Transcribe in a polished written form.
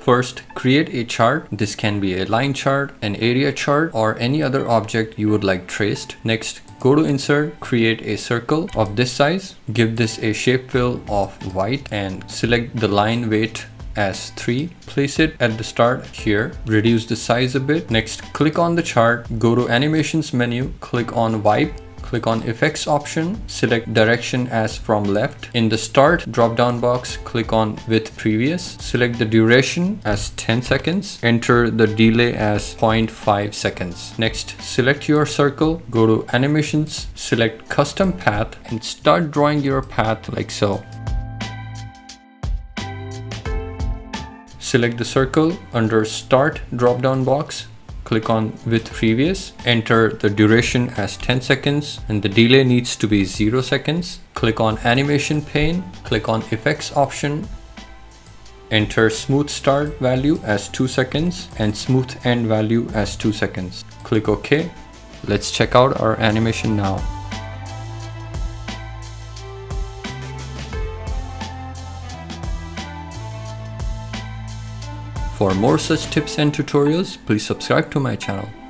First, create a chart. This can be a line chart, an area chart, or any other object you would like traced. Next, go to Insert, create a circle of this size. Give this a shape fill of white and select the line weight as 3. Place it at the start here. Reduce the size a bit. Next, click on the chart. Go to Animations menu. Click on Wipe. Click on Effects option, select Direction as from Left. In the Start drop-down box, click on With Previous. Select the Duration as 10 seconds. Enter the Delay as 0.5 seconds. Next, select your circle, go to Animations, select Custom Path, and start drawing your path like so. Select the circle under Start drop-down box. Click on With Previous, enter the duration as 10 seconds and the delay needs to be 0 seconds. Click on Animation pane, click on Effects option, enter Smooth Start value as 2 seconds and Smooth End value as 2 seconds. Click OK. Let's check out our animation now. For more such tips and tutorials, please subscribe to my channel.